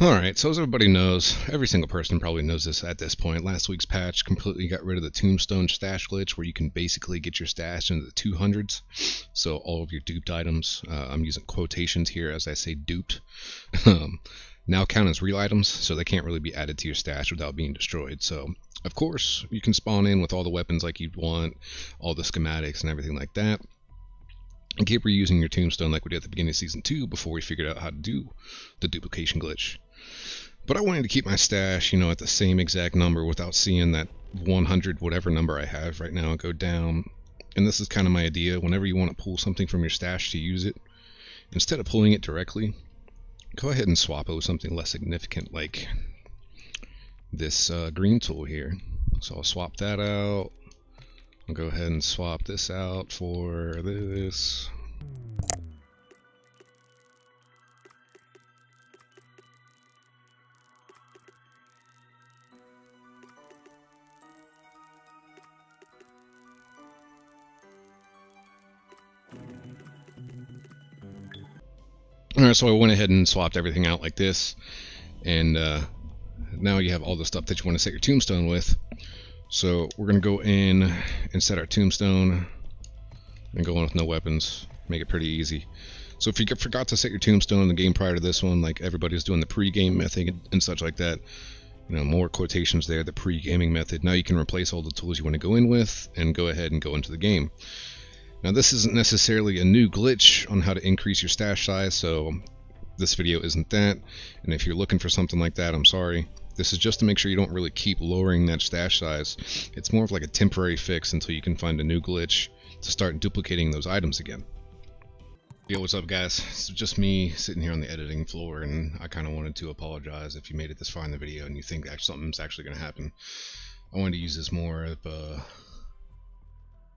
Alright, so as everybody knows, every single person probably knows this at this point, last week's patch completely got rid of the Tombstone Stash Glitch, where you can basically get your stash into the 200s, so all of your duped items, I'm using quotations here as I say duped, now count as real items, so they can't really be added to your stash without being destroyed. So, of course, you can spawn in with all the weapons like you'd want, all the schematics and everything like that, and keep reusing your tombstone like we did at the beginning of Season 2 before we figured out how to do the duplication glitch. But I wanted to keep my stash, you know, at the same exact number without seeing that 100 whatever number I have right now go down. And this is kind of my idea. Whenever you want to pull something from your stash to use it, instead of pulling it directly, go ahead and swap it with something less significant like this green tool here. So I'll swap that out. I'll go ahead and swap this out for this. Alright, so I went ahead and swapped everything out like this, and now you have all the stuff that you want to set your tombstone with. So we're going to go in and set our tombstone and go in with no weapons, make it pretty easy. So if you forgot to set your tombstone in the game prior to this one, like everybody's doing the pre-game method and such like that, you know, more quotations there, the pre-gaming method. Now you can replace all the tools you want to go in with and go ahead and go into the game. Now this isn't necessarily a new glitch on how to increase your stash size, so this video isn't that, and if you're looking for something like that, I'm sorry. This is just to make sure you don't really keep lowering that stash size. It's more of like a temporary fix until you can find a new glitch to start duplicating those items again. Yo, what's up guys? It's just me sitting here on the editing floor, and I kind of wanted to apologize if you made it this far in the video and you think that something's actually going to happen. I wanted to use this more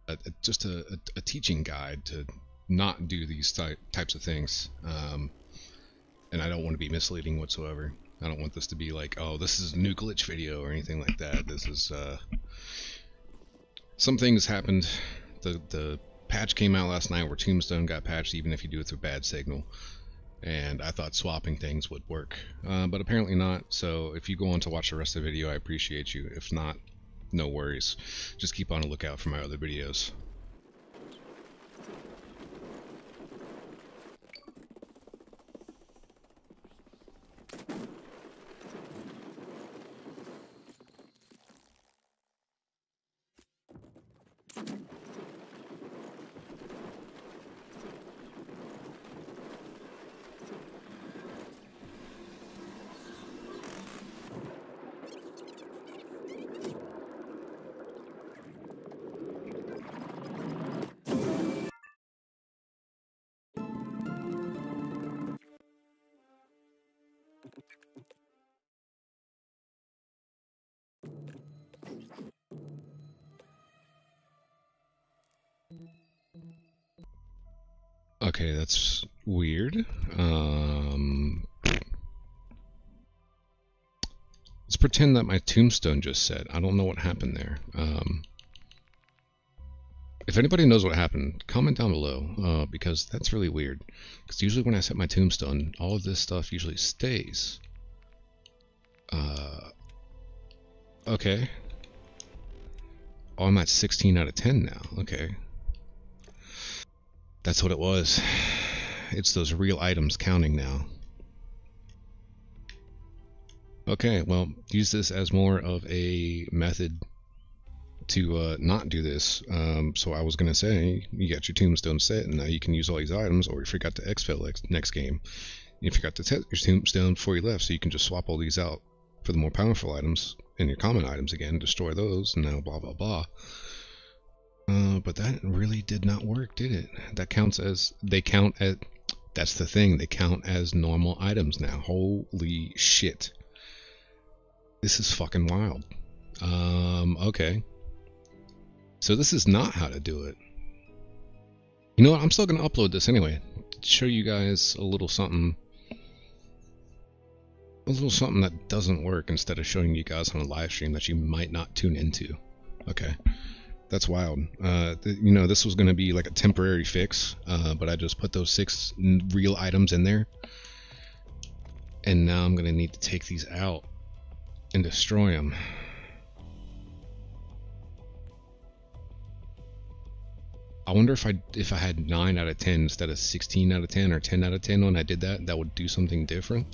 of just a teaching guide to not do these types of things, and I don't want to be misleading whatsoever. I don't want this to be like, oh, this is a new glitch video or anything like that. This is some things happened. The patch came out last night where Tombstone got patched even if you do it through bad signal, and I thought swapping things would work, but apparently not. So if you go on to watch the rest of the video, I appreciate you. If not, no worries. Just keep on a lookout for my other videos. Okay, that's weird. Let's pretend that my tombstone just said. I don't know what happened there. If anybody knows what happened, comment down below, because that's really weird. Because usually when I set my tombstone, all of this stuff usually stays. Okay. Oh, I'm at 16 out of 10 now. Okay. That's what it was. It's those real items counting now. Okay, well, use this as more of a method to not do this. So I was going to say, you got your tombstone set, and now you can use all these items, or you forgot to exfil next game. You forgot to set your tombstone before you left, so you can just swap all these out for the more powerful items, and your common items again, destroy those, and now blah blah blah. But that really did not work, did it? That counts as, they count as, that's the thing, they count as normal items now. Holy shit. This is fucking wild. Okay. So this is not how to do it. You know what, I'm still going to upload this anyway. To show you guys a little something that doesn't work instead of showing you guys on a live stream that you might not tune into. Okay. That's wild. You know, this was going to be like a temporary fix, but I just put those 6 real items in there And now I'm gonna need to take these out and destroy them. I wonder if I had 9 out of 10 instead of 16 out of 10 or 10 out of 10 when I did that, that would do something different.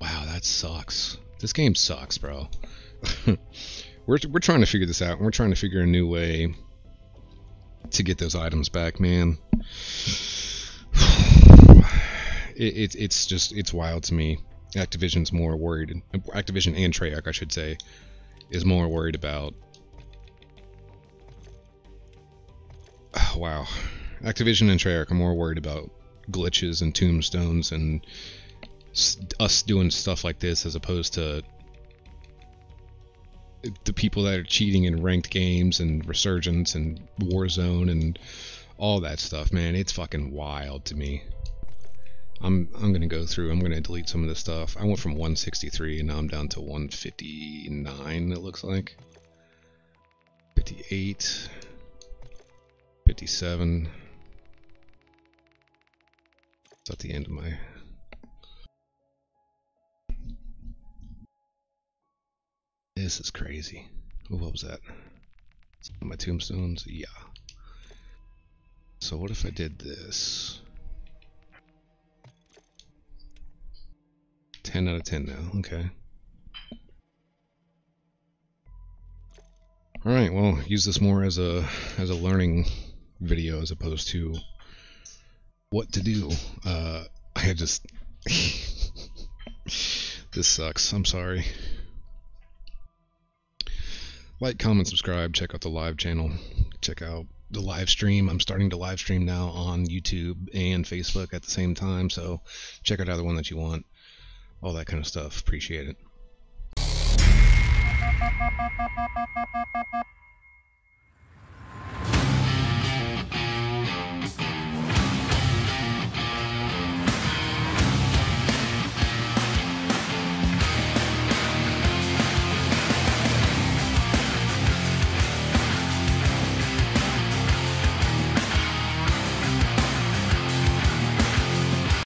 Wow, that sucks. This game sucks, bro. We're trying to figure this out, and we're trying to figure a new way to get those items back, man. It's just, it's wild to me. Activision's more worried. Activision and Treyarch, I should say, is more worried about. Wow, Activision and Treyarch are more worried about glitches and tombstones and us doing stuff like this as opposed to the people that are cheating in ranked games and Resurgence and Warzone and all that stuff, man. It's fucking wild to me. I'm gonna go through, I'm gonna delete some of this stuff. I went from 163 and now I'm down to 159, it looks like. 58, 57. It's at the end of my... This is crazy. Ooh, what was that? My tombstones? Yeah. So what if I did this? 10 out of 10 now, okay. Alright, well, use this more as a learning video as opposed to what to do. I just... This sucks, I'm sorry. Like, comment, subscribe, check out the live channel, check out the live stream. I'm starting to live stream now on YouTube and Facebook at the same time, so check out either one that you want. All that kind of stuff. Appreciate it.